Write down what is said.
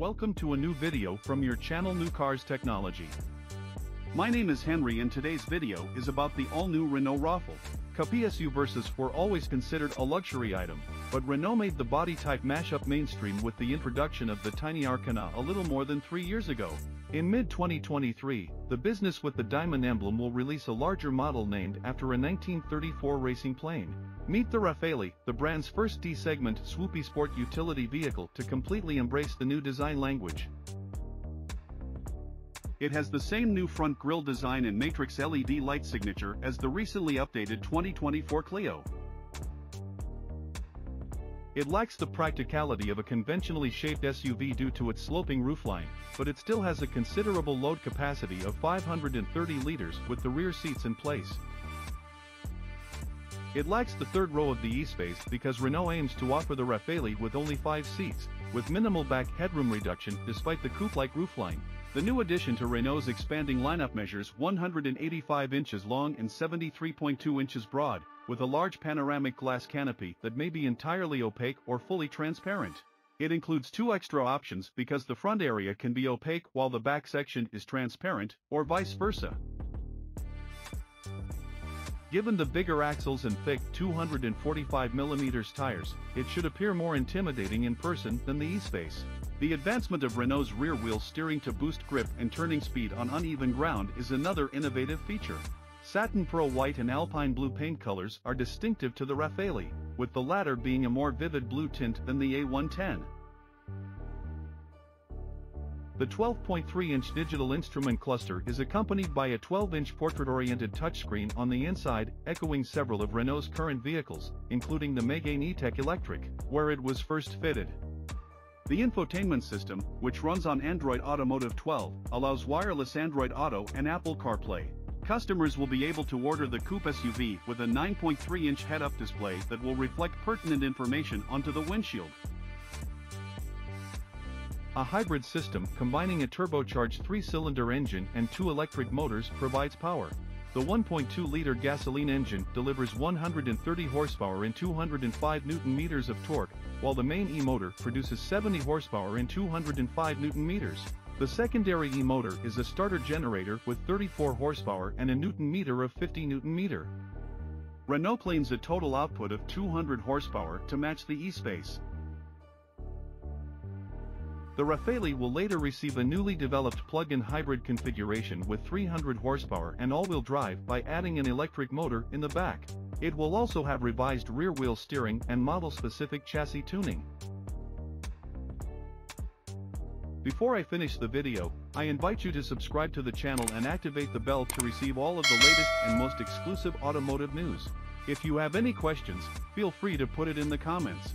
Welcome to a new video from your channel New Cars Technology. My name is Henry and today's video is about the all-new Renault Rafale. Coupe SUVs were always considered a luxury item, but Renault made the body type mashup mainstream with the introduction of the tiny Arkana a little more than 3 years ago. In mid-2023, the business with the diamond emblem will release a larger model named after a 1934 racing plane. Meet the Rafale, the brand's first D-segment swoopy sport utility vehicle to completely embrace the new design language. It has the same new front grille design and matrix LED light signature as the recently updated 2024 Clio. It lacks the practicality of a conventionally shaped SUV due to its sloping roofline, but it still has a considerable load capacity of 530 liters with the rear seats in place. It lacks the third row of the E-Space because Renault aims to offer the Rafale with only 5 seats, with minimal back headroom reduction despite the coupe-like roofline. The new addition to Renault's expanding lineup measures 185 inches long and 73.2 inches broad, with a large panoramic glass canopy that may be entirely opaque or fully transparent. It includes 2 extra options because the front area can be opaque while the back section is transparent, or vice versa. Given the bigger axles and thick 245mm tires, it should appear more intimidating in person than the E-Space. The advancement of Renault's rear-wheel steering to boost grip and turning speed on uneven ground is another innovative feature. Satin Pearl White and Alpine Blue paint colors are distinctive to the Rafale, with the latter being a more vivid blue tint than the A110. The 12.3-inch digital instrument cluster is accompanied by a 12-inch portrait-oriented touchscreen on the inside, echoing several of Renault's current vehicles, including the Megane E-Tech Electric, where it was first fitted. The infotainment system, which runs on Android Automotive 12, allows wireless Android Auto and Apple CarPlay. Customers will be able to order the coupe SUV with a 9.3-inch head-up display that will reflect pertinent information onto the windshield. A hybrid system combining a turbocharged 3-cylinder engine and 2 electric motors provides power. The 1.2-liter gasoline engine delivers 130 horsepower and 205 newton-meters of torque, while the main e-motor produces 70 horsepower and 205 newton-meters. The secondary e-motor is a starter generator with 34 horsepower and a newton-meter of 50 newton-meter. Renault claims a total output of 200 horsepower to match the E-Space. The Rafale will later receive a newly developed plug-in hybrid configuration with 300 horsepower and all-wheel drive by adding an electric motor in the back. It will also have revised rear-wheel steering and model-specific chassis tuning. Before I finish the video, I invite you to subscribe to the channel and activate the bell to receive all of the latest and most exclusive automotive news. If you have any questions, feel free to put it in the comments.